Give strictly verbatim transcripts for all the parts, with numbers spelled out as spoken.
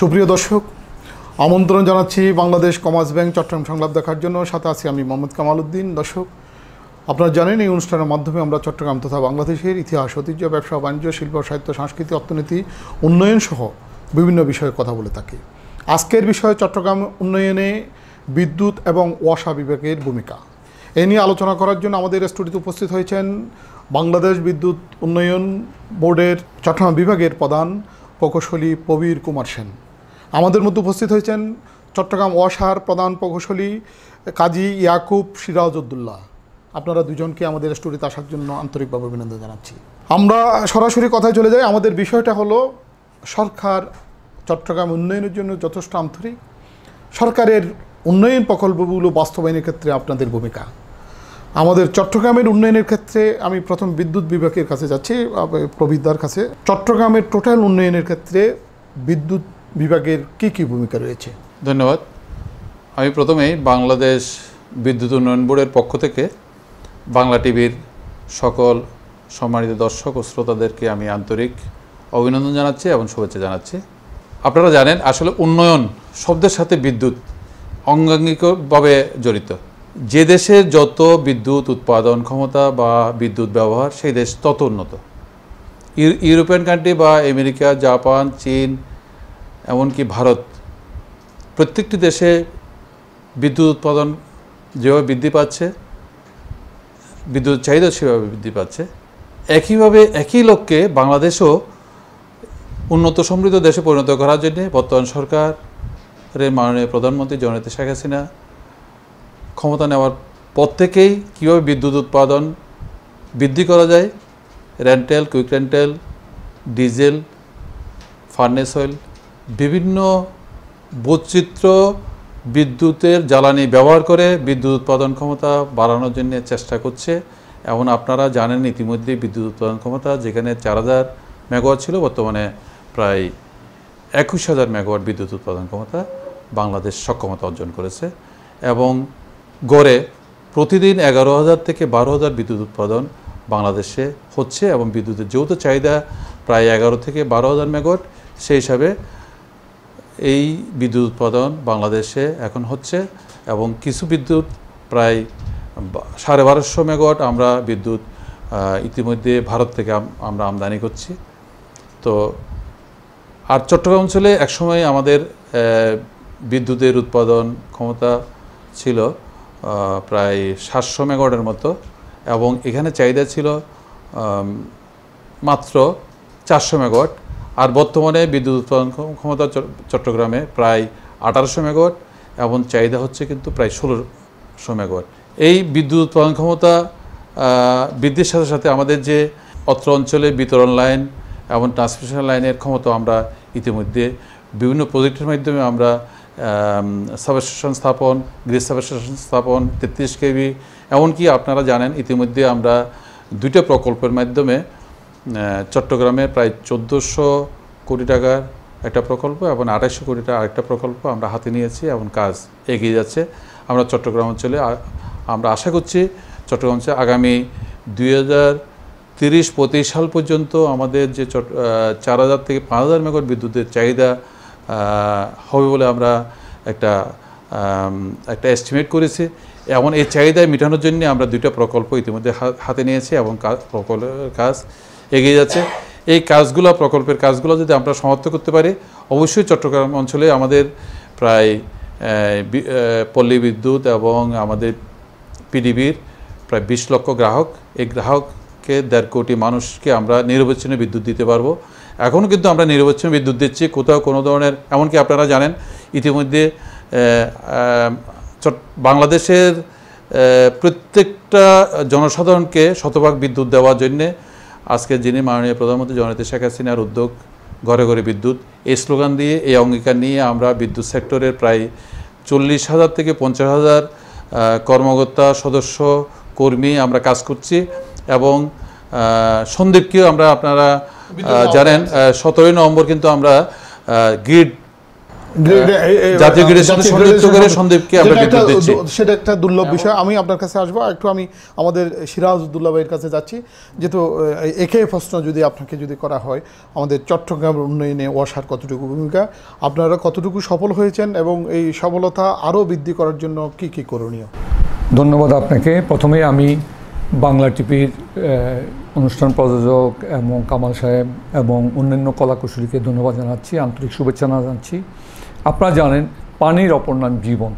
সুপ্রিয় দর্শক আমন্ত্রণ জানাচ্ছি বাংলাদেশ কমার্স ব্যাংক চট্টগ্রাম সংলাপ দেখার জন্য। সাথে আছি আমি মোহাম্মদ কামাল উদ্দিন। দর্শক আপনারা জানেন এই অনুষ্ঠানের মাধ্যমে আমরা চট্টগ্রাম তথা বাংলাদেশের ইতিহাস, ঐতিহ্য, ব্যবসা, বাণিজ্য, শিল্প, সাহিত্য, সংস্কৃতি, অর্থনীতি, উন্নয়ন সহ বিভিন্ন বিষয়ে কথা বলে থাকি। আজকের বিষয় চট্টগ্রাম উন্নয়নে বিদ্যুৎ এবং ওয়াসা বিভাগের ভূমিকা। এ নিয়ে আলোচনা করার জন্য আমাদের স্টুডিওতে উপস্থিত হয়েছেন বাংলাদেশ বিদ্যুৎ উন্নয়ন বোর্ডের চট্টগ্রাম বিভাগের প্রধান প্রকৌশলী প্রবীর কুমার সেন। আমাদের মধ্যে উপস্থিত হয়েছেন চট্টগ্রাম ওয়াসার প্রধান প্রকৌশলী কাজী ইয়াকুব সিরাজউদ্দৌলা। আপনারা দুজনকে আমাদের স্টুডিওতে আসার জন্য আন্তরিকভাবে অভিনন্দন জানাচ্ছি। আমরা সরাসরি কথায় চলে যাই। আমাদের বিষয়টা হলো সরকার চট্টগ্রাম উন্নয়নের জন্য যথেষ্ট আন্তরিক, সরকারের উন্নয়ন প্রকল্পগুলো বাস্তবায়নের ক্ষেত্রে আপনাদের ভূমিকা। আমাদের চট্টগ্রামের উন্নয়নের ক্ষেত্রে আমি প্রথম বিদ্যুৎ বিভাগের কাছে যাচ্ছি, প্রবীরদার কাছে। চট্টগ্রামের টোটাল উন্নয়নের ক্ষেত্রে বিদ্যুৎ বিভাগের কি কি ভূমিকা রয়েছে? ধন্যবাদ। আমি প্রথমেই বাংলাদেশ বিদ্যুৎ উন্নয়ন বোর্ডের পক্ষ থেকে বাংলা টিভির সকল সম্মানিত দর্শক ও শ্রোতাদেরকে আমি আন্তরিক অভিনন্দন জানাচ্ছি এবং শুভেচ্ছা জানাচ্ছি। আপনারা জানেন আসলে উন্নয়ন শব্দের সাথে বিদ্যুৎ অঙ্গাঙ্গিকভাবে জড়িত। যে দেশের যত বিদ্যুৎ উৎপাদন ক্ষমতা বা বিদ্যুৎ ব্যবহার সেই দেশ তত উন্নত। ইউরোপিয়ান কান্ট্রি বা আমেরিকা, জাপান, চীন, এমনকি ভারত, প্রত্যেকটি দেশে বিদ্যুৎ উৎপাদন যেভাবে বৃদ্ধি পাচ্ছে, বিদ্যুৎ চাহিদা সেভাবে বৃদ্ধি পাচ্ছে। একইভাবে একই লক্ষ্যে বাংলাদেশও উন্নত সমৃদ্ধ দেশে পরিণত করার জন্যে বর্তমান সরকারের মাননীয় প্রধানমন্ত্রী জননেত্রী শেখ হাসিনা ক্ষমতা নেওয়ার পর থেকেই কীভাবে বিদ্যুৎ উৎপাদন বৃদ্ধি করা যায়, rental, quick rental, diesel, furnace oil, বিভিন্ন বৈচিত্র্য বিদ্যুতের জ্বালানি ব্যবহার করে বিদ্যুৎ উৎপাদন ক্ষমতা বাড়ানোর জন্য চেষ্টা করছে। এবং আপনারা জানেন ইতিমধ্যে বিদ্যুৎ উৎপাদন ক্ষমতা যেখানে চার হাজার মেগাওয়াট ছিল, বর্তমানে প্রায় একুশ হাজার মেগাওয়াট বিদ্যুৎ উৎপাদন ক্ষমতা বাংলাদেশ সক্ষমতা অর্জন করেছে এবং গড়ে প্রতিদিন এগারো হাজার থেকে বারো হাজার বিদ্যুৎ উৎপাদন বাংলাদেশে হচ্ছে। এবং বিদ্যুতের যৌথ চাহিদা প্রায় এগারো থেকে বারো হাজার মেগাওয়াট, সেই হিসাবে এই বিদ্যুৎ উৎপাদন বাংলাদেশে এখন হচ্ছে। এবং কিছু বিদ্যুৎ প্রায় সাড়ে বারোশো মেগাওয়াট আমরা বিদ্যুৎ ইতিমধ্যে ভারত থেকে আমরা আমদানি করছি। তো আর চট্টগ্রাম অঞ্চলে একসময় আমাদের বিদ্যুতের উৎপাদন ক্ষমতা ছিল প্রায় সাতশো মেগাওয়াটের মতো এবং এখানে চাহিদা ছিল মাত্র চারশো মেগাওয়াট। আর বর্তমানে বিদ্যুৎ উৎপাদন ক্ষমতা চট্টগ্রামে প্রায় আঠারোশো মেগাওয়াট এবং চাহিদা হচ্ছে কিন্তু প্রায় ষোলোশো মেগাওয়াট। এই বিদ্যুৎ উৎপাদন ক্ষমতা বৃদ্ধির সাথে সাথে আমাদের যে অত্র অঞ্চলে বিতরণ লাইন এবং ট্রান্সমিশন লাইনের ক্ষমতা আমরা ইতিমধ্যে বিভিন্ন প্রজেক্টের মাধ্যমে আমরা সাবস্টেশন স্থাপন, গ্রিড সাবস্টেশন স্থাপন তেত্রিশ কেভি, এমনকি আপনারা জানেন ইতিমধ্যে আমরা দুইটা প্রকল্পের মাধ্যমে চট্টগ্রামে প্রায় চোদ্দোশো কোটি টাকার একটা প্রকল্প এবং আঠাশশো কোটি টাকার আরেকটা প্রকল্প আমরা হাতে নিয়েছি এবং কাজ এগিয়ে যাচ্ছে। আমরা চট্টগ্রাম অঞ্চলে আমরা আশা করছি চট্টগ্রাম অঞ্চলে আগামী দুই হাজার তিরিশ পঁচিশ সাল পর্যন্ত আমাদের যে চার হাজার থেকে পাঁচ হাজার মেগাওয়াট বিদ্যুতের চাহিদা হবে বলে আমরা একটা একটা এস্টিমেট করেছি। এমন এই চাহিদা মেটানোর জন্য আমরা দুইটা প্রকল্প ইতিমধ্যে হাতে নিয়েছি এবং প্রকল্পের কাজ এগিয়ে যাচ্ছে। এই কাজগুলো, প্রকল্পের কাজগুলো যদি আমরা সমাপ্ত করতে পারি, অবশ্যই চট্টগ্রাম অঞ্চলে আমাদের প্রায় পল্লী বিদ্যুৎ এবং আমাদের পিডিবির প্রায় বিশ লক্ষ গ্রাহক, এই গ্রাহককে দেড় কোটি মানুষকে আমরা নিরবচ্ছিন্ন বিদ্যুৎ দিতে পারবো। এখনও কিন্তু আমরা নিরবচ্ছিন্ন বিদ্যুৎ দিচ্ছি, কোথাও কোনো ধরনের, এমনকি আপনারা জানেন ইতিমধ্যে বাংলাদেশের প্রত্যেকটা জনসাধারণকে শতভাগ বিদ্যুৎ দেওয়ার জন্যে আজকে যিনি মাননীয় প্রধানমন্ত্রী জননেত্রী শেখ হাসিনার উদ্যোগ ঘরে ঘরে বিদ্যুৎ, এই স্লোগান দিয়ে, এই অঙ্গীকার নিয়ে আমরা বিদ্যুৎ সেক্টরের প্রায় চল্লিশ হাজার থেকে পঞ্চাশ হাজার কর্মকর্তা, সদস্য, কর্মী আমরা কাজ করছি। এবং সন্দীপকেও আমরা, আপনারা জানেন সতেরোই নভেম্বর কিন্তু আমরা গ্রিড জাতীয় গ্রিডের সাথে সংযুক্ত করে সন্দীপকে আমরা ডেটা দিচ্ছি, সেটা একটা দুর্লভ বিষয়। আমি আপনার কাছে আসব একটু, আমি আমাদের সিরাজউদ্দৌলা ভাইয়ের কাছে যাচ্ছি, যেহেতু একই প্রশ্ন যদি আপনাকে যদি করা হয়, আমাদের চট্টগ্রাম উন্নয়নে ওয়াসার কতটুকু ভূমিকা, আপনারা কতটুকু সফল হয়েছেন এবং এই সফলতা আরও বৃদ্ধি করার জন্য কি কি করণীয়? ধন্যবাদ আপনাকে। প্রথমে আমি বাংলা টিভির অনুষ্ঠান প্রযোজক এবং কামাল সাহেব এবং অন্যান্য কলাকুশলীকে ধন্যবাদ জানাচ্ছি, আন্তরিক শুভেচ্ছা জানাচ্ছি। আপনারা জানেন পানির অপর নাম জীবন।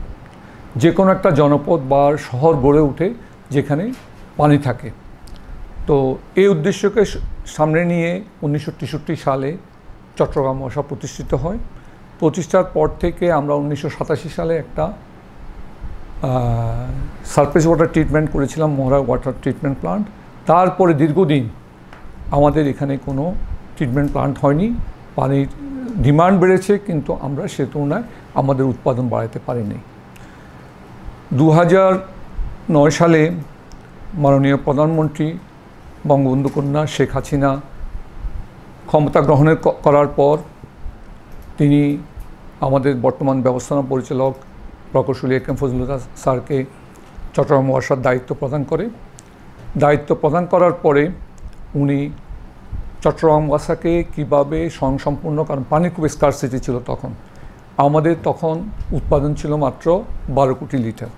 যে কোনো একটা জনপদ বা শহর গড়ে ওঠে যেখানে পানি থাকে। তো এই উদ্দেশ্যকে সামনে নিয়ে উনিশশো তেষট্টি সালে চট্টগ্রাম ওয়াসা প্রতিষ্ঠিত হয়। প্রতিষ্ঠার পর থেকে আমরা উনিশশো সাতাশি সালে একটা সারফেস ওয়াটার ট্রিটমেন্ট করেছিলাম, মহড়া ওয়াটার ট্রিটমেন্ট প্লান্ট। তারপরে দীর্ঘদিন আমাদের এখানে কোনো ট্রিটমেন্ট প্লান্ট হয়নি। পানির ডিমান্ড বেড়েছে কিন্তু আমরা সে তুলনায় আমাদের উৎপাদন বাড়াতে পারিনি। দু হাজার নয় সালে মাননীয় প্রধানমন্ত্রী বঙ্গবন্ধু কন্যা শেখ হাসিনা ক্ষমতা গ্রহণের করার পর তিনি আমাদের বর্তমান ব্যবস্থাপনা পরিচালক প্রকৌশলী এ কে এম ফজলুল্লাহ স্যারকে চট্টগ্রাম ওয়াসার দায়িত্ব প্রদান করে। দায়িত্ব প্রদান করার পরে উনি চট্টগ্রাম ওয়াসাকে কীভাবে স্বয়ংসম্পূর্ণ, কারণ পানি খুব স্কারসিটি ছিল তখন, আমাদের তখন উৎপাদন ছিল মাত্র বারো কোটি লিটার।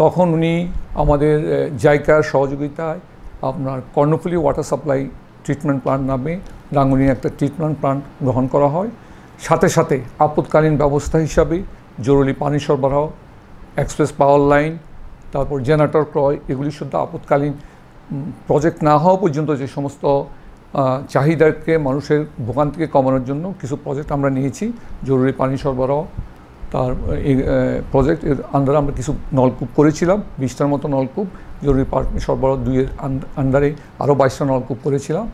তখন উনি আমাদের জাইকার সহযোগিতায় আপনার Karnaphuli water supply treatment plant নামে রাঙ্গুনিয়া একটা ট্রিটমেন্ট প্লান্ট গ্রহণ করা হয়। সাথে সাথে আপৎকালীন ব্যবস্থা হিসাবে জরুরি পানি সরবরাহ, এক্সপ্রেস পাওয়ার লাইন, তারপর জেনারেটর ক্রয়, এগুলি শুদ্ধ আপৎকালীন প্রজেক্ট না হওয়া পর্যন্ত যে সমস্ত চাহিদাকে মানুষের ভোগান্তিকে কমানোর জন্য কিছু প্রজেক্ট আমরা নিয়েছি। জরুরি পানি সরবরাহ তার প্রজেক্ট আন্ডারে আমরা কিছু নলকূপ করেছিলাম, বিশটার মতো নলকূপ। জরুরি পানি সরবরাহ দুইয়ের আন্ডারে আরও বাইশটা নলকূপ করেছিলাম।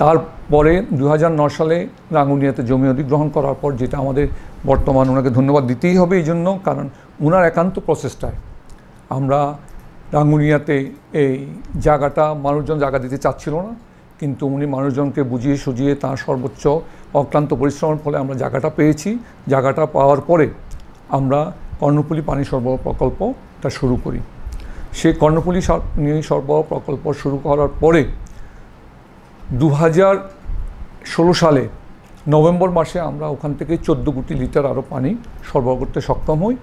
তারপরে দু হাজার নয় সালে রাঙ্গুনিয়াতে জমি অধিগ্রহণ করার পর, যেটা আমাদের বর্তমান ওনাকে ধন্যবাদ দিতেই হবে এই জন্য, কারণ ওনার একান্ত প্রচেষ্টায় আমরা রাঙ্গুনিয়াতে এই জায়গাটা মানুষজন জায়গা দিতে চাচ্ছিল না, কিন্তু উনি মানুষজনকে বুঝিয়ে সুঝিয়ে তার সর্বোচ্চ অক্লান্ত পরিশ্রমের ফলে আমরা জায়গাটা পেয়েছি। জায়গাটা পাওয়ার পরে আমরা কর্ণফুলী পানি সরবরাহ প্রকল্পটা শুরু করি। সেই কর্ণফুলী সরবরাহ প্রকল্প শুরু করার পরে দু হাজার ষোলো সালে নভেম্বর মাসে আমরা ওখান থেকে চোদ্দ কোটি লিটার আরও পানি সরবরাহ করতে সক্ষম হই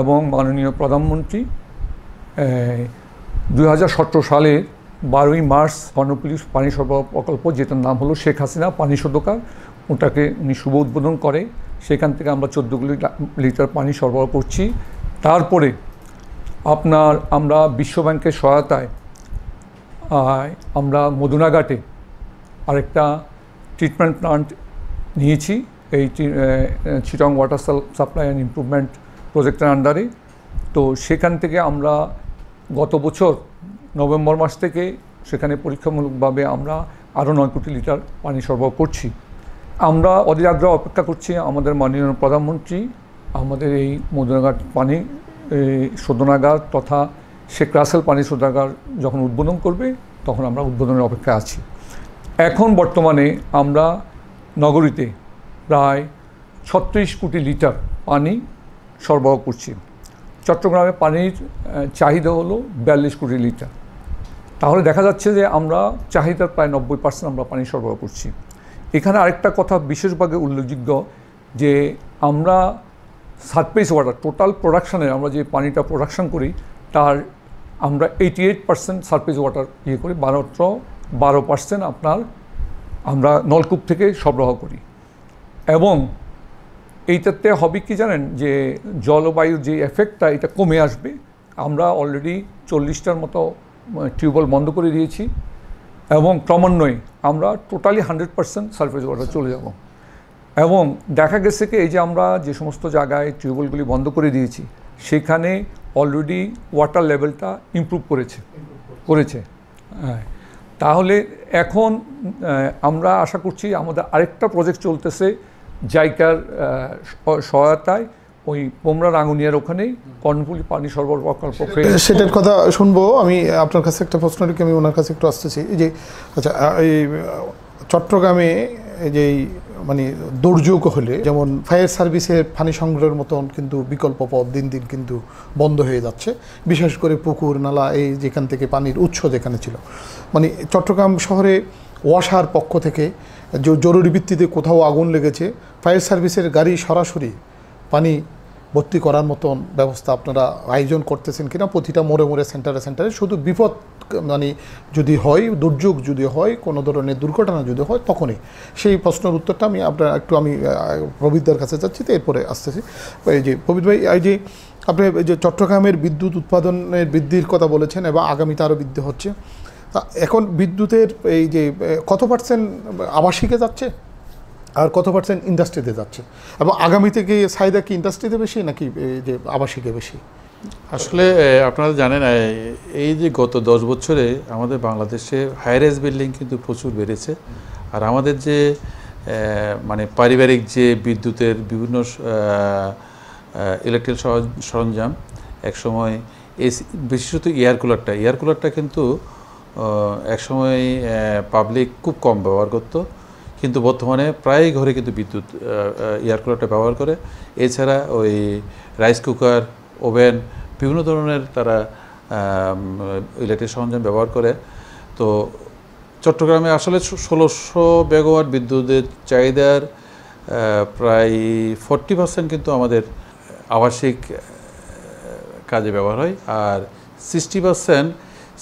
এবং মাননীয় প্রধানমন্ত্রী দুই হাজার সতেরো সালে বারোই মার্চ কর্ণফুলী পানি সরবরাহ প্রকল্প, যেটার নাম হলো শেখ হাসিনা পানি শোধকার, ওটাকে উনি শুভ উদ্বোধন করে। সেখান থেকে আমরা চোদ্দ কোটি লিটার পানি সরবরাহ করছি। তারপরে আপনার আমরা বিশ্বব্যাংকের সহায়তায় আমরা মদুনাঘাটে আরেকটা ট্রিটমেন্ট প্লান্ট নিয়েছি, এই Chittagong water supply and improvement প্রজেক্টের আন্ডারে। তো সেখান থেকে আমরা গত বছর নভেম্বর মাস থেকে সেখানে পরীক্ষামূলকভাবে আমরা আরও নয় কোটি লিটার পানি সরবরাহ করছি। আমরা অধীর আগ্রহ অপেক্ষা করছি আমাদের মাননীয় প্রধানমন্ত্রী আমাদের এই মদুনাঘাট পানি শোধনাগার তথা শেখ রাসেল পানি শোধনাগার যখন উদ্বোধন করবে তখন আমরা উদ্বোধনের অপেক্ষায় আছি। এখন বর্তমানে আমরা নগরীতে প্রায় ছত্রিশ কোটি লিটার পানি সরবরাহ করছি। চট্টগ্রামে পানির চাহিদা হলো বিয়াল্লিশ কোটি লিটার। তাহলে দেখা যাচ্ছে যে আমরা চাহিদার প্রায় নব্বই পার্সেন্ট আমরা পানি সরবরাহ করছি। এখানে আরেকটা কথা বিশেষভাবে উল্লেখযোগ্য যে আমরা সারফেস ওয়াটার টোটাল প্রোডাকশানের আমরা যে পানিটা প্রোডাকশান করি তার আমরা eighty eight percent surface water ইয়ে করি, বারোটা বারো পার্সেন্ট আপনার আমরা নলকূপ থেকে সরবরাহ করি। এবং এইটাতে হবে কি জানেন, যে জলবায়ুর যে এফেক্টটা এটা কমে আসবে। আমরা অলরেডি চল্লিশটার মতো টিউবওয়েল বন্ধ করে দিয়েছি এবং ক্রমান্বয়ে আমরা totally hundred percent surface water চলে যাব। এবং দেখা গেছে কি এই যে আমরা যে সমস্ত জায়গায় টিউবওয়েলগুলি বন্ধ করে দিয়েছি সেখানে অলরেডি ওয়াটার লেভেলটা ইমপ্রুভ করেছে করেছে হ্যাঁ। তাহলে এখন আমরা আশা করছি আমাদের আরেকটা প্রজেক্ট চলতেছে জাইকার সহায়তায়, ওই পোমরা রাঙ্গুনিয়ার ওখানেই কর্ণফুলী পানি সরবরাহ প্রকল্প, সেটার কথা শুনবো। আমি আপনার কাছে একটা প্রশ্ন রেখে আমি ওনার কাছে একটু আসতেছি, যে আচ্ছা এই চট্টগ্রামে যেই মানে দুর্যোগ হলে যেমন ফায়ার সার্ভিসের পানি সংগ্রহের মতন কিন্তু বিকল্প পথ দিন দিন কিন্তু বন্ধ হয়ে যাচ্ছে, বিশেষ করে পুকুর নালা এই যেখান থেকে পানির উৎস যেখানে ছিল। মানে চট্টগ্রাম শহরে ওয়াসার পক্ষ থেকে যে জরুরি ভিত্তিতে কোথাও আগুন লেগেছে, ফায়ার সার্ভিসের গাড়ি সরাসরি পানি ভর্তি করার মতন ব্যবস্থা আপনারা আয়োজন করতেছেন কিনা? প্রতিটা মোড়ে মোড়ে সেন্টারে সেন্টারে শুধু বিপদ মানে যদি হয়, দুর্যোগ যদি হয়, কোনো ধরনের দুর্ঘটনা যদি হয় তখনই। সেই প্রশ্নের উত্তরটা আমি আপনার একটু আমি প্রবীরদার কাছে যাচ্ছি, তো এরপরে আসতেছি। এই যে প্রবীর ভাই, এই যে আপনি যে চট্টগ্রামের বিদ্যুৎ উৎপাদনের বৃদ্ধির কথা বলেছেন এবং আগামীতে আরও বৃদ্ধি হচ্ছে, তা এখন বিদ্যুতের এই যে কত পার্সেন্ট আবাসিকে যাচ্ছে আর কত পার্সেন্ট ইন্ডাস্ট্রিতে যাচ্ছে, এবং আগামীতে কি চাহিদা কি ইন্ডাস্ট্রিতে বেশি নাকি যে আবাসিকে বেশি? আসলে আপনারা জানেন এই যে গত দশ বছরে আমাদের বাংলাদেশে হাইরাইজ বিল্ডিং কিন্তু প্রচুর বেড়েছে, আর আমাদের যে মানে পারিবারিক যে বিদ্যুতের বিভিন্ন ইলেকট্রিক সরঞ্জাম একসময় এসি, বিশেষত এয়ার কুলারটা এয়ার কুলারটা কিন্তু একসময় পাবলিক খুব কম ব্যবহার করতো, কিন্তু বর্তমানে প্রায় ঘরে কিন্তু বিদ্যুৎ এয়ার কুলারটা ব্যবহার করে। এছাড়া ওই রাইস কুকার, ওভেন, বিভিন্ন ধরনের তারা ইলেকট্রিক সরঞ্জাম ব্যবহার করে। তো চট্টগ্রামে আসলে ষোলোশো মেগাওয়াট বিদ্যুতের চাহিদার প্রায় ফর্টি পার্সেন্ট কিন্তু আমাদের আবাসিক কাজে ব্যবহার হয়, আর সিক্সটি পার্সেন্ট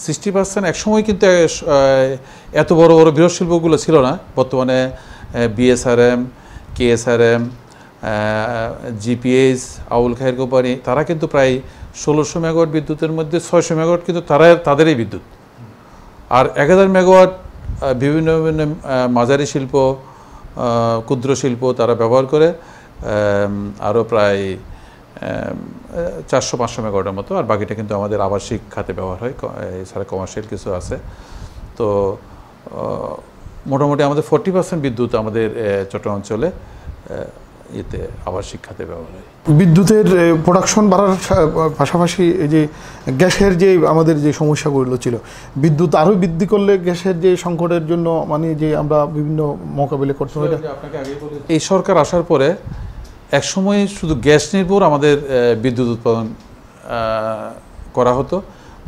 সিক্সটি পার্সেন্ট একসময় কিন্তু এত বড় বড় বৃহৎ শিল্পগুলো ছিল না। বর্তমানে BSRM, KSRM, GPS, Abul Khair company তারা কিন্তু প্রায় ষোলোশো মেগাওয়াট বিদ্যুতের মধ্যে ছয়শো মেগাওয়াট কিন্তু তারা তাদেরই বিদ্যুৎ, আর এক হাজার মেগাওয়াট বিভিন্ন বিভিন্ন মাঝারি শিল্প, ক্ষুদ্র শিল্প তারা ব্যবহার করে, আরও প্রায় চারশো পাঁচশো মেগাওয়াটের মতো। আর বাকিটা কিন্তু আমাদের আবাসিক খাতে ব্যবহার হয়, এছাড়া কমার্শিয়াল কিছু আছে। তো মোটামুটি আমাদের ফোরটি পার্সেন্ট বিদ্যুৎ আমাদের চট্টগ্রাম অঞ্চলে এতে আবাসিক খাতে ব্যবহার হয়। বিদ্যুতের প্রোডাকশন বাড়ার পাশাপাশি এই যে গ্যাসের যে আমাদের যে সমস্যাগুলো ছিল, বিদ্যুৎ আরও বৃদ্ধি করলে গ্যাসের যে সংকটের জন্য মানে যে আমরা বিভিন্ন মোকাবিলা করতে হবে। এই সরকার আসার পরে একসময় শুধু গ্যাস নির্ভর আমাদের বিদ্যুৎ উৎপাদন করা হতো,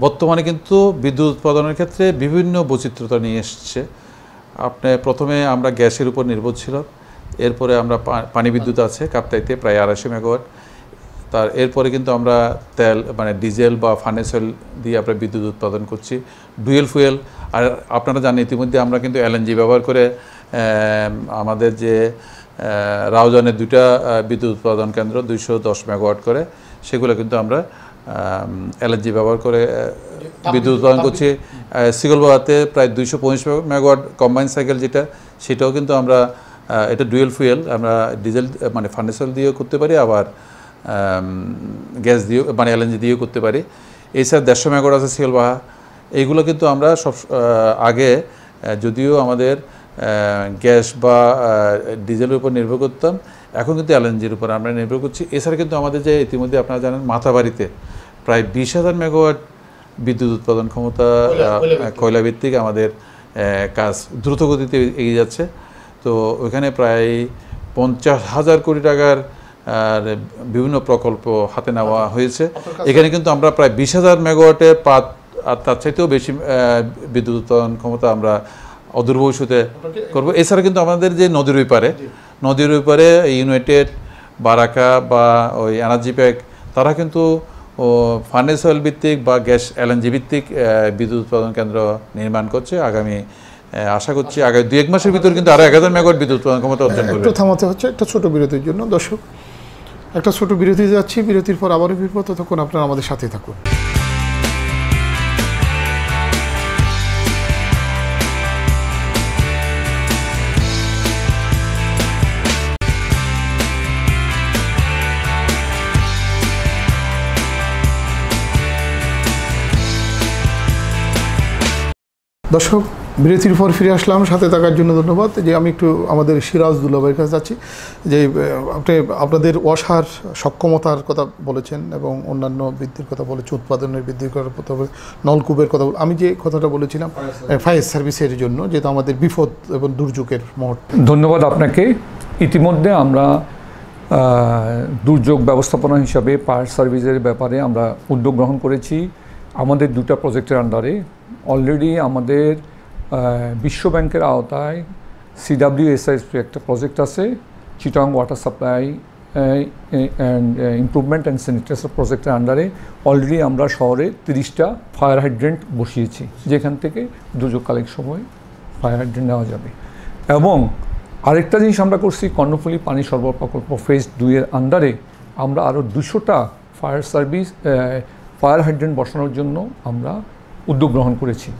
বর্তমানে কিন্তু বিদ্যুৎ উৎপাদনের ক্ষেত্রে বিভিন্ন বৈচিত্র্যতা নিয়ে এসছে। আপনি প্রথমে আমরা গ্যাসের উপর নির্ভর ছিল, এরপরে আমরা পানি বিদ্যুৎ আছে কাপ্তাইতে প্রায় আড়াইশো মেগাওয়াট, তার এরপরে কিন্তু আমরা তেল মানে ডিজেল বা ফার্নেস অয়েল দিয়ে আমরা বিদ্যুৎ উৎপাদন করছি, ডুয়েল ফুয়েল। আর আপনারা জানেন ইতিমধ্যে আমরা কিন্তু এলএনজি ব্যবহার করে আমাদের যে রাউজানের দুইটা বিদ্যুৎ উৎপাদন কেন্দ্র দুইশো দশ মেগাওয়াট করে সেগুলো কিন্তু আমরা এলএনজি ব্যবহার করে বিদ্যুৎ উৎপাদন করছি। সিগলবাড়াতে প্রায় দুইশো পঁচিশ মেগাওয়াট কম্বাইন সাইকেল যেটা, সেটাও কিন্তু আমরা এটা ডুয়েল ফুয়েল, আমরা ডিজেল মানে ফার্নেস অয়েল দিয়েও করতে পারি, আবার গ্যাস দিয়েও মানে এলএনজি দিয়েও করতে পারি। এছাড়া দেড়শো মেগাওয়াট আছে সিগলবাড়া। এইগুলো কিন্তু আমরা সব আগে যদিও আমাদের গ্যাস বা ডিজেলের উপর নির্ভর করতাম, এখন কিন্তু এলএনজির উপর আমরা নির্ভর করছি। এছাড়া কিন্তু আমাদের যে ইতিমধ্যে আপনারা জানেন মাথাবাড়িতে প্রায় বিশ হাজার মেগাওয়াট বিদ্যুৎ উৎপাদন ক্ষমতা কয়লাভিত্তিক আমাদের কাজ দ্রুতগতিতে এগিয়ে যাচ্ছে। তো ওইখানে প্রায় পঞ্চাশ হাজার কোটি টাকার বিভিন্ন প্রকল্প হাতে নেওয়া হয়েছে। এখানে কিন্তু আমরা প্রায় বিশ হাজার মেগাওয়াটে পাঁচ আর তার চাইতেও বেশি বিদ্যুৎ উৎপাদন ক্ষমতা আমরা অদূর ভবিষ্যতে করবো। এছাড়া কিন্তু আমাদের যে নদীর ওইপারে নদীর ওইপারে ইউনাইটেড, বারাকা বা ওই এনার্জি প্যাক তারা কিন্তু ফার্নেস অয়েল ভিত্তিক বা গ্যাস এলএনজি ভিত্তিক বিদ্যুৎ উৎপাদন কেন্দ্র নির্মাণ করছে। আগামী আশা করছি আগামী দুই এক মাসের ভিতরে কিন্তু আরো এক হাজার মেগাওয়াট বিদ্যুৎ উৎপাদন ক্ষমতা অর্জন করবে। একটু থামাতে হচ্ছে একটা ছোট বিরতির জন্য। দর্শক, একটা ছোট বিরতি যাচ্ছি, বিরতির পর আবারও ফিরবো, ততক্ষণ আপনারা আমাদের সাথে থাকুন। দর্শক, বিরতির পর ফিরে আসলাম, সাথে থাকার জন্য ধন্যবাদ। যে আমি একটু আমাদের সিরাজ দুলাভাইয়ের কাছে যাচ্ছি, যে আপনি আপনাদের ওয়াসার সক্ষমতার কথা বলেছেন এবং অন্যান্য বৃদ্ধির কথা বলেছি, উৎপাদনের বৃদ্ধির কথা বলে, নলকূপের কথা বলে, আমি যে কথাটা বলেছিলাম ফায়ার সার্ভিসের জন্য যেটা আমাদের বিপদ এবং দুর্যোগের মুহূর্ত। ধন্যবাদ আপনাকে। ইতিমধ্যে আমরা দুর্যোগ ব্যবস্থাপনা হিসাবে ফায়ার সার্ভিসের ব্যাপারে আমরা উদ্যোগ গ্রহণ করেছি আমাদের দুটো প্রজেক্টের আন্ডারে অলরেডি আমাদের বিশ্ব ব্যাংকের আওতায় সিডব্লিউএসআই একটা প্রজেক্ট আছে Chittagong water supply and improvement and sanitation প্রজেক্টের আন্ডারে অলরেডি আমরা শহরে তিরিশটা ফায়ার হাইড্রেন্ট বসিয়েছি যেখান থেকে দুর্যোগকালীন সময় ফায়ার হাইড্রেন্ট নেওয়া যাবে এবং আরেকটা জিনিস আমরা করছি কর্ণফুলী পানি সরবরাহ প্রকল্প ফেজ দুই এর আন্ডারে আমরা আরও দুশোটা ফায়ার সার্ভিস ফায়ার হাইড্রেন্ট বসানোর জন্য আমরা উদ্যোগ গ্রহণ করেছি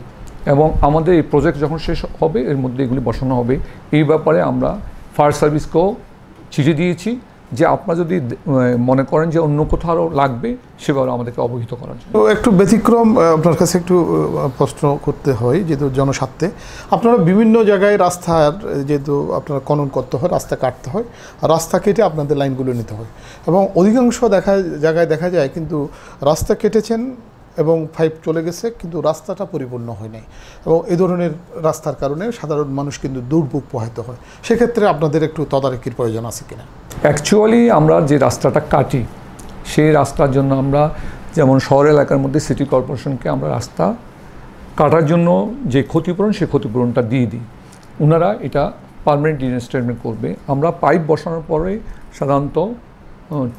এবং আমাদের এই প্রজেক্ট যখন শেষ হবে এর মধ্যে এগুলি বসানো হবে এই ব্যাপারে আমরা ফায়ার সার্ভিসকেও চিঠি দিয়েছি যে আপনারা যদি মনে করেন যে অন্য কোথাও লাগবে সেভাবে আমাদেরকে অবহিত করার জন্য একটু ব্যতিক্রম আপনার কাছে একটু প্রশ্ন করতে হয় যেহেতু জনস্বার্থে আপনারা বিভিন্ন জায়গায় রাস্তার যেহেতু আপনারা খনন করতে হয় রাস্তা কাটতে হয় রাস্তা কেটে আপনাদের লাইনগুলো নিতে হয় এবং অধিকাংশ দেখা জায়গায় দেখা যায় কিন্তু রাস্তা কেটেছেন এবং পাইপ চলে গেছে কিন্তু রাস্তাটা পরিপূর্ণ হয় নাই এবং এই ধরনের রাস্তার কারণে সাধারণ মানুষ কিন্তু দুর্ভোগ পোহাতে হয় সেক্ষেত্রে আপনাদের একটু তদারকির প্রয়োজন আছে কিনা অ্যাকচুয়ালি আমরা যে রাস্তাটা কাটি সেই রাস্তার জন্য আমরা যেমন শহর এলাকার মধ্যে সিটি কর্পোরেশনকে আমরা রাস্তা কাটার জন্য যে ক্ষতিপূরণ সেই ক্ষতিপূরণটা দিয়ে দিই ওনারা এটা পার্মানেন্ট রিইনস্টলমেন্ট করবে আমরা পাইপ বসানোর পরে সাধারণত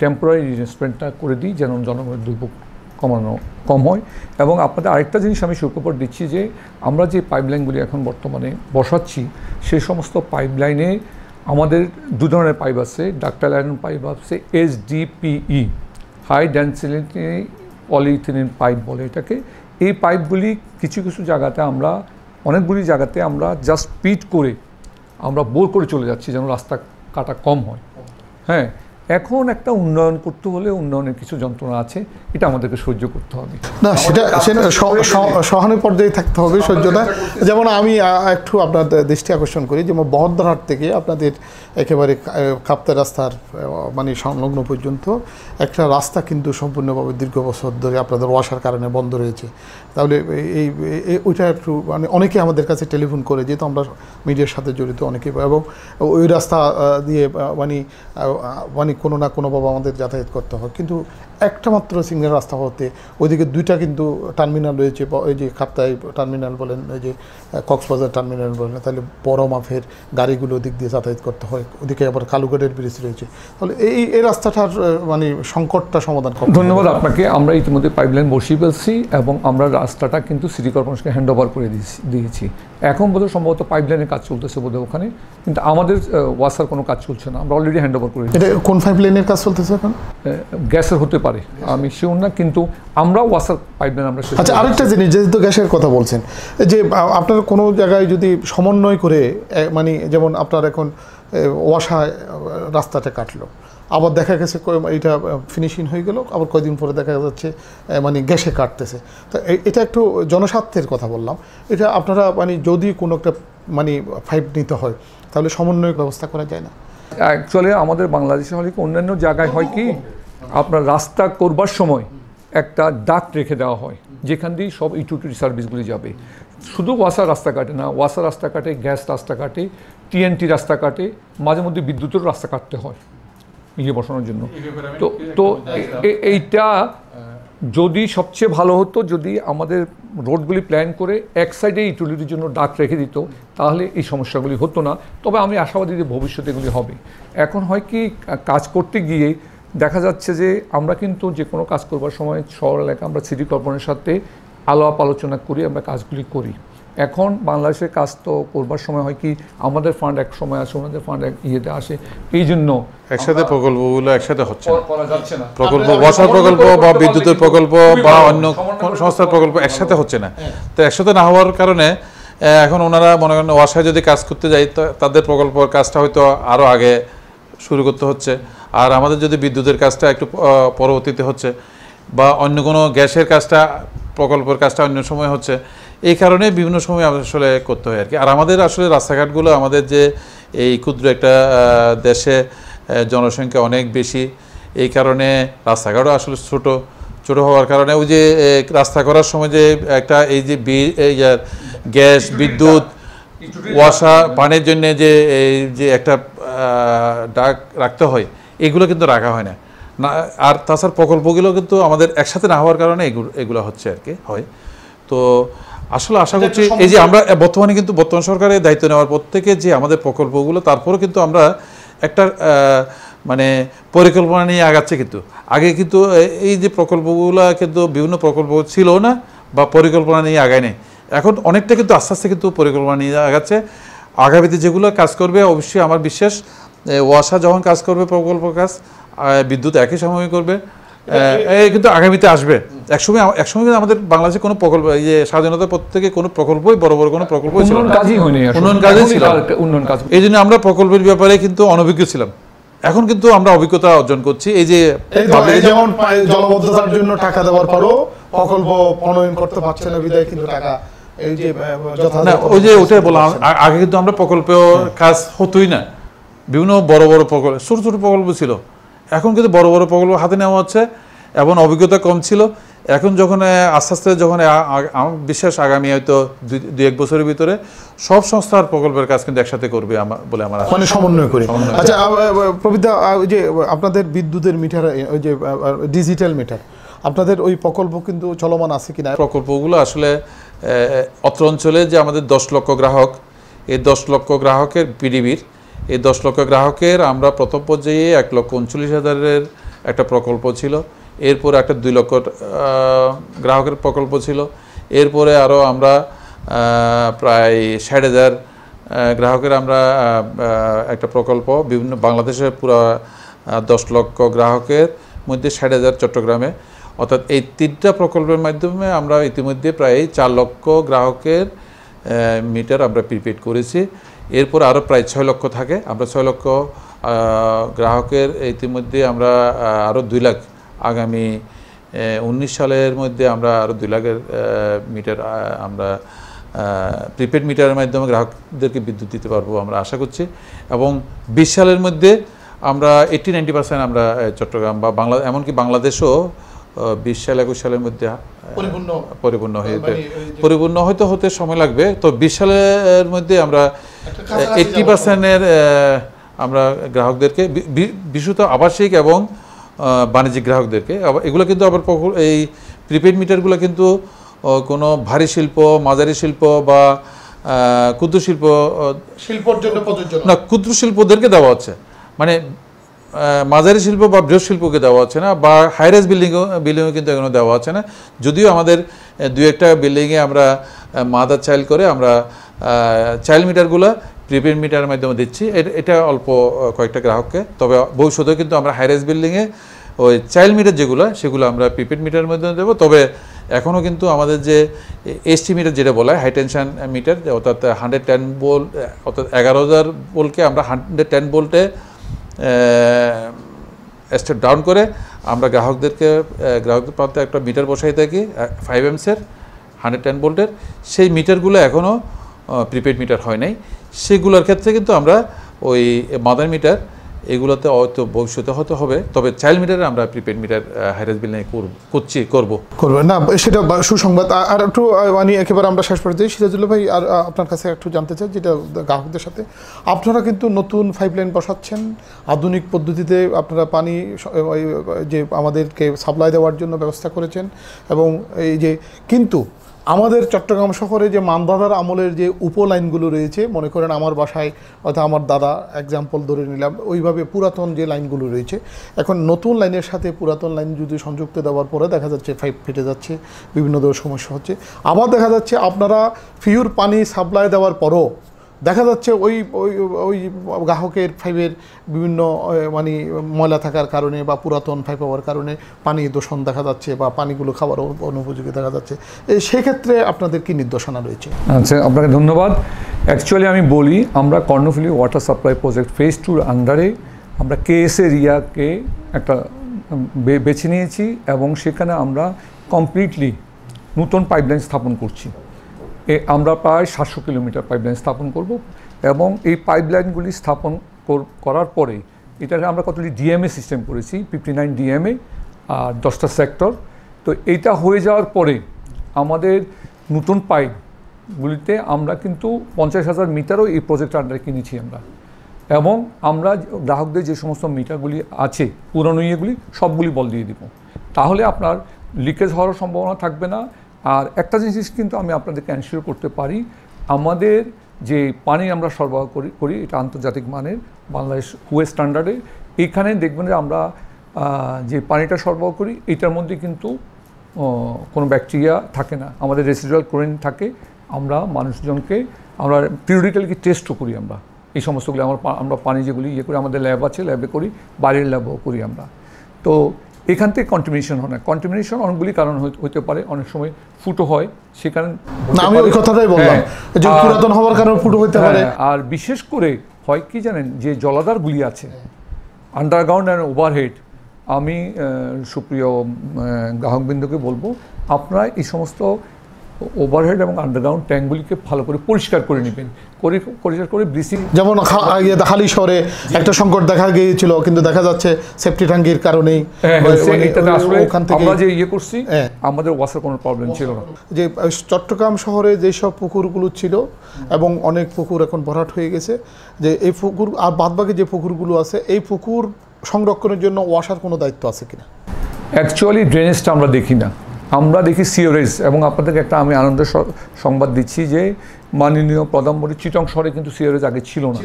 টেম্পোরারি রিইনস্টলমেন্টটা করে দিই যেন জনগণের দুর্ভোগ কমানো কম হয় এবং আপনাদের আরেকটা জিনিস আমি সুখবর দিচ্ছি যে আমরা যে পাইপলাইনগুলি এখন বর্তমানে বসাচ্ছি সেই সমস্ত পাইপলাইনে আমাদের দু ধরনের পাইপ আছে ডাক্টাইল আয়রন পাইপ আছে HDPE high density polyethylene pipe বলে এটাকে এই পাইপগুলি কিছু কিছু জায়গাতে আমরা অনেকগুলি জায়গাতে আমরা জাস্ট পিট করে আমরা বোর করে চলে যাচ্ছি যেন রাস্তা কাটা কম হয় হ্যাঁ এখন একটা উন্নয়ন করতে হলে উন্নয়নের কিছু যন্ত্রণা আছে এটা আমাদেরকে সহ্য করতে হবে না সেটা সহনীয় পর্যায়ে থাকতে হবে সহ্যতা যেমন আমি একটু আপনাদের দৃষ্টি আকর্ষণ করি যেমন বহদ্দারহাট থেকে আপনাদের একেবারে কাপ্তা রাস্তার মানে সংলগ্ন পর্যন্ত একটা রাস্তা কিন্তু সম্পূর্ণভাবে দীর্ঘ বছর ধরে আপনাদের ওয়াসার কারণে বন্ধ রয়েছে তাহলে এই ওইটা একটু মানে অনেকে আমাদের কাছে টেলিফোন করে যেহেতু আমরা মিডিয়ার সাথে জড়িত অনেকে এবং ওই রাস্তা দিয়ে মানে মানে কোনো না কোনোভাবে আমাদের যাতায়াত করতে হয় কিন্তু একটা মাত্র সিগন্যাল রাস্তা হতে ওইদিকে দুইটা কিন্তু টার্মিনাল রয়েছে ওই যে কাপ্তাই টার্মিনাল বলেন ওই যে কক্সবাজার টার্মিনাল বলেন তাহলে বড় মাফের গাড়িগুলো ওদিক দিয়ে যাতায়াত করতে হয় ওদিকে আবার কালুঘাটের ব্রিজ রয়েছে তাহলে এই এই রাস্তাটার মানে সংকটটা সমাধান করতে হবে ধন্যবাদ আপনাকে আমরা ইতিমধ্যে পাইপলাইন বসিয়ে ফেলছি এবং আমরা রাস্তাটা কিন্তু সিটি কর্পোরেশনকে হ্যান্ড ওভার করে দিয়েছি এখন বোধহয় সম্ভবত পাইপলাইনের কাজ চলতেছে বোধহয় ওখানে কিন্তু আমাদের ওয়াসার কোনো কাজ চলছে না আমরা অলরেডি হ্যান্ড ওভার করে এটা কোন পাইপলাইনের কাজ চলতেছে এখন গ্যাসের হতে পারে আমি শিওর না কিন্তু আমরা ওয়াসার পাইপলাইন আমরা আচ্ছা আরেকটা জিনিস যেহেতু গ্যাসের কথা বলছেন যে আপনার কোনো জায়গায় যদি সমন্বয় করে মানে যেমন আপনার এখন ওয়াসা রাস্তাটা কাটলো আবার দেখা গেছে এটা ফিনিশিং হয়ে গেল আবার কয়েকদিন পরে দেখা যাচ্ছে মানে গ্যাসে কাটতেছে তো এটা একটু জনস্বার্থের কথা বললাম এটা আপনারা মানে যদি কোনো একটা মানে পাইপ নিতে হয় তাহলে সমন্বয় ব্যবস্থা করা যায় না অ্যাকচুয়ালি আমাদের বাংলাদেশে হলে কি অন্যান্য জায়গায় হয় কি আপনার রাস্তা করবার সময় একটা ডাক্ট রেখে দেওয়া হয় যেখান দিয়ে সব ইউটিলিটি সার্ভিসগুলি যাবে শুধু ওয়াসা রাস্তা কাটে না ওয়াসা রাস্তা কাটে গ্যাস রাস্তা কাটে টিএনটি রাস্তা কাটে মাঝে মধ্যে বিদ্যুতের রাস্তা কাটতে হয় ইয়ে বসানোর জন্য তো তো এইটা যদি সবচেয়ে ভালো হতো যদি আমাদের রোডগুলি প্ল্যান করে এক সাইডে ইউটিলিটির জন্য ডাক রেখে দিত তাহলে এই সমস্যাগুলি হতো না তবে আমি আশাবাদী যে ভবিষ্যতে এগুলি হবে এখন হয় কি কাজ করতে গিয়ে দেখা যাচ্ছে যে আমরা কিন্তু যে কোনো কাজ করবার সময় শহর এলাকা আমরা সিটি কর্পোরেশনের সাথে আলাপ আলোচনা করি আমরা কাজগুলি করি এখন বাংলাদেশের কাজ তো করবার সময় হয় কি আমাদের ফান্ড এক সময় আসে ওনাদের ফান্ড এক ইয়েতে আসে এই জন্য একসাথে প্রকল্পগুলো একসাথে হচ্ছে না প্রকল্প ওয়াসার প্রকল্প বা বিদ্যুতের প্রকল্প বা অন্য সংস্থার প্রকল্প একসাথে হচ্ছে না তো একসাথে না হওয়ার কারণে এখন ওনারা মনে করেন ওয়াসায় যদি কাজ করতে যাই তাদের প্রকল্পের কাজটা হয়তো আরও আগে শুরু করতে হচ্ছে আর আমাদের যদি বিদ্যুতের কাজটা একটু পরবর্তীতে হচ্ছে বা অন্য কোনো গ্যাসের কাজটা প্রকল্পের কাজটা অন্য সময় হচ্ছে এই কারণে বিভিন্ন সময় আসলে করতে হয় আর কি আর আমাদের আসলে রাস্তাঘাটগুলো আমাদের যে এই ক্ষুদ্র একটা দেশে জনসংখ্যা অনেক বেশি এই কারণে রাস্তাঘাটও আসলে ছোটো ছোটো হওয়ার কারণে ওই যে রাস্তা করার সময় যে একটা এই যে গ্যাস বিদ্যুৎ ওয়াশা পানের জন্য যে যে একটা ডাক রাখতে হয় এগুলো কিন্তু রাখা হয় না। আর তাছাড়া প্রকল্পগুলো কিন্তু আমাদের একসাথে না হওয়ার কারণে এগুলো হচ্ছে আর কি হয়। তো আসলে আশা করছি এই যে আমরা বর্তমানে কিন্তু বর্তমান সরকারের দায়িত্ব নেওয়ার পর থেকে যে আমাদের প্রকল্পগুলো তারপরও কিন্তু আমরা একটা মানে পরিকল্পনা নিয়ে আগাচ্ছে। কিন্তু আগে কিন্তু এই যে প্রকল্পগুলো কিন্তু বিভিন্ন প্রকল্প ছিল না বা পরিকল্পনা নিয়ে আগায় নেই, এখন অনেকটা কিন্তু আস্তে আস্তে কিন্তু পরিকল্পনা নিয়ে আগাচ্ছে। আগামীতে যেগুলো কাজ করবে অবশ্যই আমার বিশ্বাস ওয়াসা যখন কাজ করবে প্রকল্প কাজ বিদ্যুৎ একই সময় করবে, কিন্তু আগামীতে আসবে একসময় একসময় আমাদের বাংলাদেশে কোনো প্রকল্প ইয়ে স্বাধীনতার পর থেকে কোনো প্রকল্পই বড় বড় কোনো প্রকল্পই ছিল না, উন্নয়ন কাজই ছিল। এই জন্য আমরা প্রকল্পের ব্যাপারে কিন্তু অনভিজ্ঞ ছিলাম, এখন কিন্তু আমরা অভিজ্ঞতা অর্জন করছি। এই যে যেমন জলবদ্ধতার জন্য টাকা দেওয়ার পরও প্রকল্প প্রণয়ন করতে পারছে না বিধায় কিন্তু টাকা এই যে না ওই যে ওটাই বললাম আগে কিন্তু আমরা প্রকল্পেও কাজ হতোই না, বিভিন্ন বড় বড় প্রকল্প ছোটো ছোটো প্রকল্প ছিল, এখন কিন্তু বড় বড় প্রকল্প হাতে নেওয়া হচ্ছে এবং অভিজ্ঞতা কম ছিল। এখন যখন আস্তে আস্তে যখন আমার বিশ্বাস আগামী হয়তো দুই এক বছরের ভিতরে সব সংস্থার প্রকল্পের কাজ কিন্তু একসাথে করবে আমার বলে আমার মানে সমন্বয় করে। আচ্ছা প্রবীরদা, ওই যে আপনাদের বিদ্যুতের মিটার ওই যে ডিজিটাল মিটার আপনাদের ওই প্রকল্প কিন্তু চলমান আছে কিনা? প্রকল্পগুলো আসলে অত্র অঞ্চলে যে আমাদের দশ লক্ষ গ্রাহক, এই দশ লক্ষ গ্রাহকের পিডিবির এই দশ লক্ষ গ্রাহকের আমরা প্রথম পর্যায়ে এক লক্ষ উনচল্লিশ হাজারের একটা প্রকল্প ছিল, এরপরে একটা দুই লক্ষ গ্রাহকের প্রকল্প ছিল, এরপরে আরও আমরা প্রায় ষাট হাজার গ্রাহকের আমরা একটা প্রকল্প বিভিন্ন বাংলাদেশের পুরো দশ লক্ষ গ্রাহকের মধ্যে ষাট হাজার চট্টগ্রামে, অর্থাৎ এই তিনটা প্রকল্পের মাধ্যমে আমরা ইতিমধ্যে প্রায় চার লক্ষ গ্রাহকের মিটার আমরা প্রিপেড করেছি। এরপর আরও প্রায় ছয় লক্ষ থাকে, আমরা ছয় লক্ষ গ্রাহকের ইতিমধ্যে আমরা আরও দুই লাখ আগামী উনিশ সালের মধ্যে আমরা আরও দুই লাখের মিটার আমরা প্রিপেড মিটারের মাধ্যমে গ্রাহকদেরকে বিদ্যুৎ দিতে পারবো আমরা আশা করছি। এবং বিশ সালের মধ্যে আমরা এইট্টি নাইনটি পার্সেন্ট আমরা চট্টগ্রাম বা বাংলা এমনকি বাংলাদেশও বিশ সাল একুশ সালের মধ্যে পরিপূর্ণ পরিপূর্ণ হতে পরিপূর্ণ হয়তো হতে সময় লাগবে। তো বিশ সালের মধ্যে আমরা এইট্টি পার্সেন্টের আমরা গ্রাহকদেরকে বিশুদ্ধ আবাসিক এবং বাণিজ্যিক গ্রাহকদেরকে এগুলো কিন্তু আবার এই প্রিপেড মিটারগুলো কিন্তু কোনো ভারী শিল্প মাঝারি শিল্প বা ক্ষুদ্র শিল্প শিল্পর জন্য প্রযোজ্য না, ক্ষুদ্র শিল্পদেরকে দেওয়া হচ্ছে মানে মাঝারি শিল্প বা বৃহৎ শিল্পকে দেওয়া হচ্ছে না বা হাইরাইজ বিল্ডিংও বিল্ডিংও কিন্তু এখনও দেওয়া হচ্ছে না। যদিও আমাদের দু একটা বিল্ডিংয়ে আমরা মাদার চাইল্ড করে আমরা চাইল্ড মিটারগুলো প্রিপেড মিটারের মাধ্যমে দিচ্ছি, এটা অল্প কয়েকটা গ্রাহককে। তবে ভবিষ্যতে কিন্তু আমরা হাইরাইজ বিল্ডিংয়ে ওই চাইল্ড মিটার যেগুলো সেগুলো আমরা প্রিপেড মিটারের মাধ্যমে দেবো। তবে এখনও কিন্তু আমাদের যে এসটি মিটার যেটা বলা হয় হাই টেনশন মিটার, অর্থাৎ হান্ড্রেড টেন বোল্ট অর্থাৎ এগারো হাজার বোল্টকে আমরা হান্ড্রেড টেন বোল্টে স্টেপ ডাউন করে আমরা গ্রাহকদেরকে গ্রাহকদের প্রান্তে একটা মিটার বসাই থাকি ফাইভ এমসের হান্ড্রেড টেন বোল্টের, সেই মিটারগুলো এখনও প্রিপেড মিটার হয় নাই, সেগুলোর ক্ষেত্রে কিন্তু আমরা ওই মাদার মিটার এগুলোতে হয়তো ভবিষ্যতে হতে হবে। তবে চাইল্ড মিটারে আমরা প্রিপেড মিটার হাইরাইজ বিল্ডিং করছি করব করবো না সেটা সুসংবাদ। আর একটু মানে একেবারে আমরা শেষ করতে সিরাজুল্লাহ ভাই আর আপনার কাছে একটু জানতে চাই, যেটা গ্রাহকদের সাথে আপনারা কিন্তু নতুন পাইপ লাইন বসাচ্ছেন আধুনিক পদ্ধতিতে, আপনারা পানি যে আমাদেরকে সাপ্লাই দেওয়ার জন্য ব্যবস্থা করেছেন এবং এই যে কিন্তু আমাদের চট্টগ্রাম শহরে যে মানবাধার আমলের যে উপলাইনগুলো রয়েছে, মনে করেন আমার বাসায় অর্থাৎ আমার দাদা এক্সাম্পল ধরে নিলাম, ওইভাবে পুরাতন যে লাইনগুলো রয়েছে এখন নতুন লাইনের সাথে পুরাতন লাইন যদি সংযুক্ত দেওয়ার পরে দেখা যাচ্ছে পাইপ ফেটে যাচ্ছে, বিভিন্ন ধরনের সমস্যা হচ্ছে। আবার দেখা যাচ্ছে আপনারা পিওর পানি সাপ্লাই দেওয়ার পরও দেখা যাচ্ছে ওই ওই ওই গ্রাহকের পাইপের বিভিন্ন মানে ময়লা থাকার কারণে বা পুরাতন পাইপ হওয়ার কারণে পানি দূষণ দেখা যাচ্ছে বা পানিগুলো খাবার অনুপযোগী দেখা যাচ্ছে, এই সেক্ষেত্রে আপনাদের কি নির্দেশনা রয়েছে? আচ্ছা আপনাকে ধন্যবাদ। অ্যাকচুয়ালি আমি বলি আমরা Karnaphuli water supply project phase টুর আন্ডারে আমরা কেএসএ রিয়াকে একটা বেছে নিয়েছি এবং সেখানে আমরা কমপ্লিটলি নতুন পাইপলাইন স্থাপন করছি। এ আমরা প্রায় সাতশো কিলোমিটার পাইপলাইন স্থাপন করব এবং এই পাইপলাইনগুলি স্থাপন করার পরে এটাকে আমরা কতগুলি ডিএমএ সিস্টেম করেছি ফিফটি নাইন ডিএমএ আর দশটা সেক্টর। তো এইটা হয়ে যাওয়ার পরে আমাদের নতুন পাইপ গুলিতে আমরা কিন্তু পঞ্চাশ হাজার মিটারও এই প্রজেক্ট আন্ডারে কিনেছি আমরা, এবং আমরা গ্রাহকদের যে সমস্ত মিটারগুলি আছে পুরনো ইয়েগুলি সবগুলি বল দিয়ে দিব, তাহলে আপনার লিকেজ হওয়ার সম্ভাবনা থাকবে না। আর একটা জিনিস কিন্তু আমি আপনাদেরকে এনশিওর করতে পারি, আমাদের যে পানি আমরা সরবরাহ করি করি এটা আন্তর্জাতিক মানের বাংলাদেশ হুয়ে স্ট্যান্ডার্ডে, এইখানে দেখবেন যে আমরা যে পানিটা সরবরাহ করি এটার মধ্যে কিন্তু কোনো ব্যাকটেরিয়া থাকে না, আমাদের রেসিডুয়াল ক্লোরিন থাকে। আমরা মানুষজনকে আমরা পিরিয়ডিক্যালি টেস্টও করি, আমরা এই সমস্তগুলি আমরা আমরা পানি যেগুলি ইয়ে করি আমাদের ল্যাব আছে, ল্যাবে করি, বাইরের ল্যাবও করি আমরা। তো এখান থেকে কন্টামিনেশন হয় না, কন্টামিনেশন অনেকগুলি কারণ হতে পারে, অনেক সময় ফুটো হয়, সেখানে আমি ওই কথাটাই বললাম যে পুরাতন হওয়ার কারণে ফুটো হতে পারে। আর বিশেষ করে হয় কি জানেন, যে জলাধারগুলি আছে আন্ডারগ্রাউন্ড অ্যান্ড ওভারহেড, আমি সুপ্রিয় গ্রাহকবৃন্দকে বলবো আপনারা এই সমস্ত ওভারহেড এবং আন্ডারগ্রাউন্ড ট্যাঙ্কগুলিকে ভালো করে পরিষ্কার করে নেবেন, করে পরিষ্কার করে ব্লিচিং, যেমন হালি শহরে একটা সংকট দেখা গিয়েছিল, কিন্তু দেখা যাচ্ছে সেফটি ট্যাঙ্কের কারণেই আমরা যে ইয়ে করছি, আমাদের ওয়াসার কোনো প্রবলেম ছিল না। যে চট্টগ্রাম শহরে যেসব পুকুরগুলো ছিল এবং অনেক পুকুর এখন ভরাট হয়ে গেছে, যে এই পুকুর আর বাদবাকি যে পুকুরগুলো আছে এই পুকুর সংরক্ষণের জন্য ওয়াসার কোনো দায়িত্ব আছে কিনা? অ্যাকচুয়ালি ড্রেনেজটা আমরা দেখি না, আমরা দেখি সিওরেজ। এবং আপনাদেরকে একটা আমি আনন্দ সংবাদ দিচ্ছি যে মাননীয় প্রধানমন্ত্রী, চিটং শহরে কিন্তু সিওরেজ আগে ছিল না,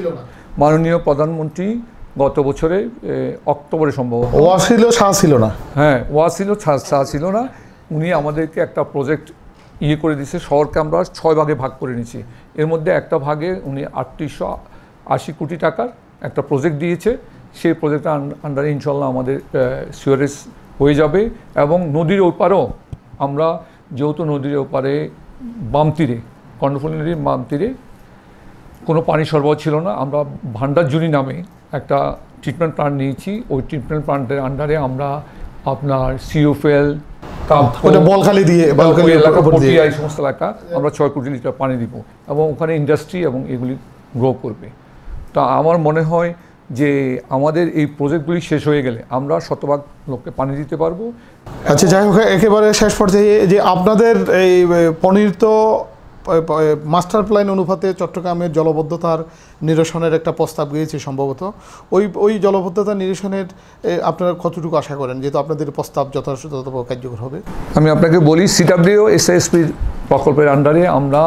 মাননীয় প্রধানমন্ত্রী গত বছরে অক্টোবরে সম্ভবত ওয়া ছিল ছাড়া ছিল না, হ্যাঁ ওয়া ছিল ছাড়া ছিল না, উনি আমাদেরকে একটা প্রজেক্ট ইয়ে করে দিয়েছে। শহরকে আমরা ছয় ভাগে ভাগ করে নিয়েছি, এর মধ্যে একটা ভাগে উনি আটত্রিশশো আশি কোটি টাকার একটা প্রজেক্ট দিয়েছে, সেই প্রজেক্টটা আন্ডারে ইনশাল্লাহ আমাদের সিওরেজ হয়ে যাবে। এবং নদীর ওপারেও আমরা যেহেতু নদীর ওপারে বাম তীরে, কর্ণফুলী নদীর বাম তীরে কোনো পানি সরবরাহ ছিল না, আমরা ভান্ডার জুড়ি নামে একটা ট্রিটমেন্ট প্ল্যান্ট নিয়েছি, ওই ট্রিটমেন্ট প্ল্যান্টের আন্ডারে আমরা আপনার সিওফেল বলখালি দিয়ে এই সমস্ত এলাকা আমরা ছয় কোটি লিটার পানি দিব, এবং ওখানে ইন্ডাস্ট্রি এবং এগুলি গ্রো করবে। তা আমার মনে হয় যে আমাদের এই প্রজেক্টগুলি শেষ হয়ে গেলে আমরা শতভাগ লোককে পানি দিতে পারবো। আচ্ছা, যাই হোক, একেবারে শেষ পর্যায়ে যে আপনাদের এই প্রণীত মাস্টার প্ল্যান অনুপাতে চট্টগ্রামের জলবদ্ধতার নিরসনের একটা প্রস্তাব গিয়েছে সম্ভবত, ওই ওই জলবদ্ধতা নিরসনের আপনারা কতটুকু আশা করেন, যেহেতু আপনাদের প্রস্তাব যথাযথভাবে কার্যকর হবে? আমি আপনাকে বলি, সিডাব্লিউ এসআইএসপি প্রকল্পের আন্ডারে আমরা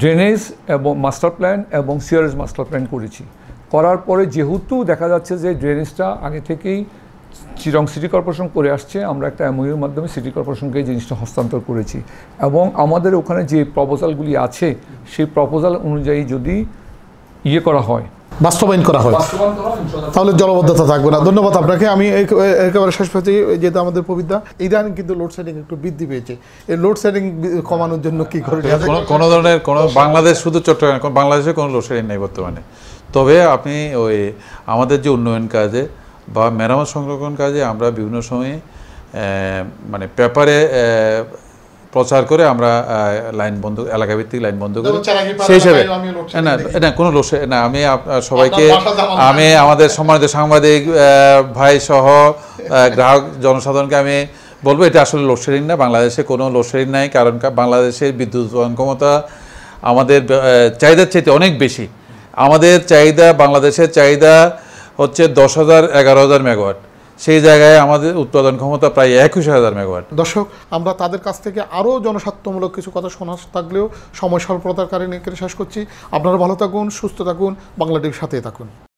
ড্রেনেজ এবং মাস্টার প্ল্যান এবং সিওরেজ মাস্টার প্ল্যান করেছি। করার পরে যেহেতু দেখা যাচ্ছে যে ড্রেনেজটা আগে থেকেই চিরং সিটি কর্পোরেশন করে আসছে, আমরা একটা এমওইউর মাধ্যমে সিটি কর্পোরেশনকে এই জিনিসটা হস্তান্তর করেছি, এবং আমাদের ওখানে যে প্রপোজালগুলি আছে সেই প্রপোজাল অনুযায়ী যদি ইয়ে করা হয়, বাস্তবায়ন করা হয়, তাহলে জলবদ্ধতা থাকবে না। ধন্যবাদ আপনাকে। আমি একেবারে শেষ পেয়েছি, যেহেতু আমাদের প্রবিদ্যা ইদানিং কিন্তু লোডশেডিং একটু বৃদ্ধি পেয়েছে, এই লোডশেডিং কমানোর জন্য কী করে? কোনো ধরনের কোনো বাংলাদেশ, শুধু চট্টগ্রাম, বাংলাদেশে কোনো লোডশেডিং নেই বর্তমানে। তবে আপনি ওই আমাদের যে উন্নয়ন কাজে বা মেরামত সংরক্ষণ কাজে আমরা বিভিন্ন সময়ে মানে পেপারে প্রচার করে আমরা লাইন বন্ধ, এলাকাভিত্তিক লাইন বন্ধ করি, সেই হিসাবে না না কোনো লোড না। আমি সবাইকে, আমি আমাদের সম্মানিত সাংবাদিক ভাই সহ গ্রাহক জনসাধারণকে আমি বলবো এটা আসলে লোডশেডিং না, বাংলাদেশে কোনো লোডশেডিং নাই। কারণ বাংলাদেশের বিদ্যুৎ উৎপাদন ক্ষমতা আমাদের চাহিদার চাইতে অনেক বেশি। আমাদের চাহিদা, বাংলাদেশের চাহিদা হচ্ছে দশ হাজার এগারো হাজার মেগাওয়াট, সেই জায়গায় আমাদের উৎপাদন ক্ষমতা প্রায় একুশ হাজার মেগাওয়াট। দর্শক, আমরা তাদের কাছ থেকে আরও জনস্বার্থমূলক কিছু কথা শোনা থাকলেও সময় স্বল্পতার কারণে শেষ করছি। আপনারা ভালো থাকুন, সুস্থ থাকুন, বাংলা টিভির সাথেই থাকুন।